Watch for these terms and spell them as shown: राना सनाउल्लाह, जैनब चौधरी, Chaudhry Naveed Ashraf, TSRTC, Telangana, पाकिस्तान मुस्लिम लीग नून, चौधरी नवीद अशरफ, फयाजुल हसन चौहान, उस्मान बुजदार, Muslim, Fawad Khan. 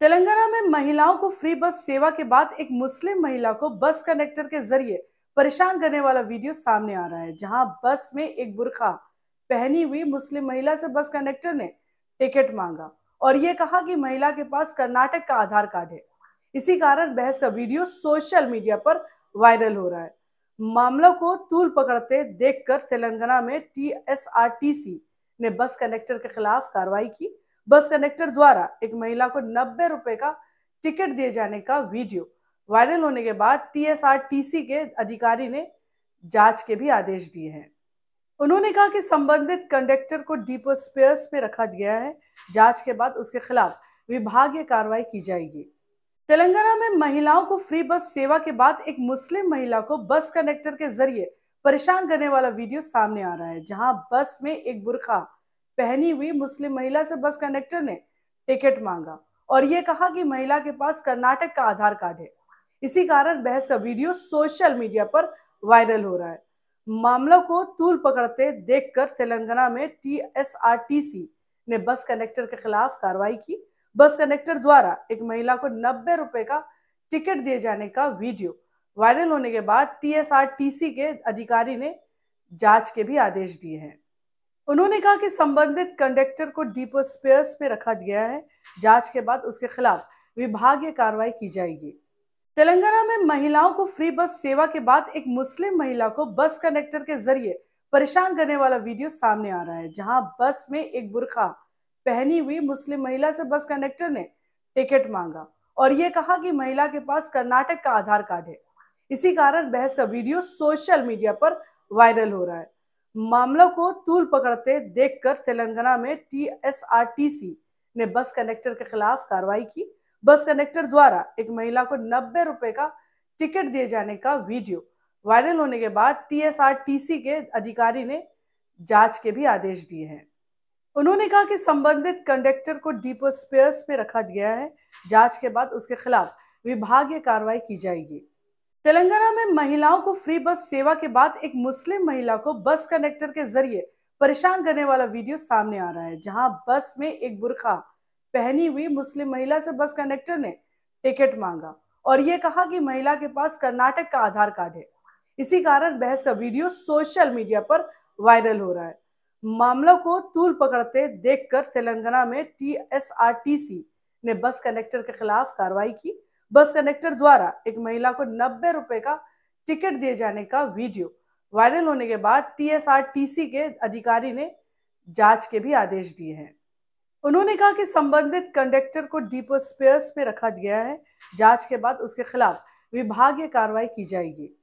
तेलंगाना में महिलाओं को फ्री बस सेवा के बाद एक मुस्लिम महिला को बस कंडक्टर के जरिए परेशान करने वाला वीडियो सामने आ रहा है, जहां बस में एक बुर्का पहनी हुई मुस्लिम महिला से बस कंडक्टर ने टिकट मांगा और ये कहा कि महिला के पास कर्नाटक का आधार कार्ड है। इसी कारण बहस का वीडियो सोशल मीडिया पर वायरल हो रहा है। मामलों को तूल पकड़ते देखकर तेलंगाना में TSRTC ने बस कंडक्टर के खिलाफ कार्रवाई की। बस कंडक्टर द्वारा एक महिला को 90 रुपए का टिकट दिए जाने का वीडियो वायरल होने के बाद TSRTC के अधिकारी ने जांच के भी आदेश दिए हैं। उन्होंने कहा कि संबंधित कंडक्टर को डिपो स्पेयर्स पे रखा गया है। जांच के बाद उसके खिलाफ विभागीय कार्रवाई की जाएगी। तेलंगाना में महिलाओं को फ्री बस सेवा के बाद एक मुस्लिम महिला को बस कंडक्टर के जरिए परेशान करने वाला वीडियो सामने आ रहा है, जहां बस में एक बुर्का पहनी हुई मुस्लिम महिला से बस कंडक्टर ने टिकट मांगा और ये कहा कि महिला के पास कर्नाटक का आधार कार्ड है। इसी कारण बहस का वीडियो सोशल मीडिया पर वायरल हो रहा है। मामलों को तूल पकड़ते देखकर तेलंगाना में TSRTC ने बस कंडक्टर के खिलाफ कार्रवाई की। बस कंडक्टर द्वारा एक महिला को 90 रुपए का टिकट दिए जाने का वीडियो वायरल होने के बाद TSRTC के अधिकारी ने जांच के भी आदेश दिए हैं। उन्होंने कहा कि संबंधित कंडक्टर को डिपो स्पेयर्स पे रखा गया है। जांच के बाद उसके खिलाफ विभागीय कार्रवाई की जाएगी। तेलंगाना में महिलाओं को फ्री बस सेवा के बाद एक मुस्लिम महिला को बस कंडक्टर के जरिए परेशान करने वाला वीडियो सामने आ रहा है, जहां बस में एक बुर्का पहनी हुई मुस्लिम महिला से बस कंडक्टर ने टिकट मांगा और ये कहा कि महिला के पास कर्नाटक का आधार कार्ड है। इसी कारण बहस का वीडियो सोशल मीडिया पर वायरल हो रहा है। मामलों को तूल पकड़ते देखकर तेलंगाना में TSRTC ने बस कंडक्टर के खिलाफ कार्रवाई की। बस कंडक्टर द्वारा एक महिला को 90 रुपए का टिकट दिए जाने का वीडियो वायरल होने के बाद TSRTC के अधिकारी ने जांच के भी आदेश दिए हैं। उन्होंने कहा कि संबंधित कंडक्टर को डिपो स्पेयर्स पे रखा गया है। जांच के बाद उसके खिलाफ विभागीय कार्रवाई की जाएगी। तेलंगाना में महिलाओं को फ्री बस सेवा के बाद एक मुस्लिम महिला को बस कंडक्टर के जरिए परेशान करने वाला वीडियो सामने आ रहा है, जहां बस में एक बुर्का पहनी हुई मुस्लिम महिला से बस कंडक्टर ने टिकट मांगा और ये कहा कि महिला के पास कर्नाटक का आधार कार्ड है। इसी कारण बहस का वीडियो सोशल मीडिया पर वायरल हो रहा है। मामलों को तूल पकड़ते देखकर तेलंगाना में TSRTC ने बस कंडक्टर के खिलाफ कार्रवाई की। बस कंडक्टर द्वारा एक महिला को 90 रुपए का टिकट दिए जाने का वीडियो वायरल होने के बाद TSRTC के अधिकारी ने जांच के भी आदेश दिए हैं। उन्होंने कहा कि संबंधित कंडक्टर को डिपो स्पेयर्स पे रखा गया है। जांच के बाद उसके खिलाफ विभागीय कार्रवाई की जाएगी।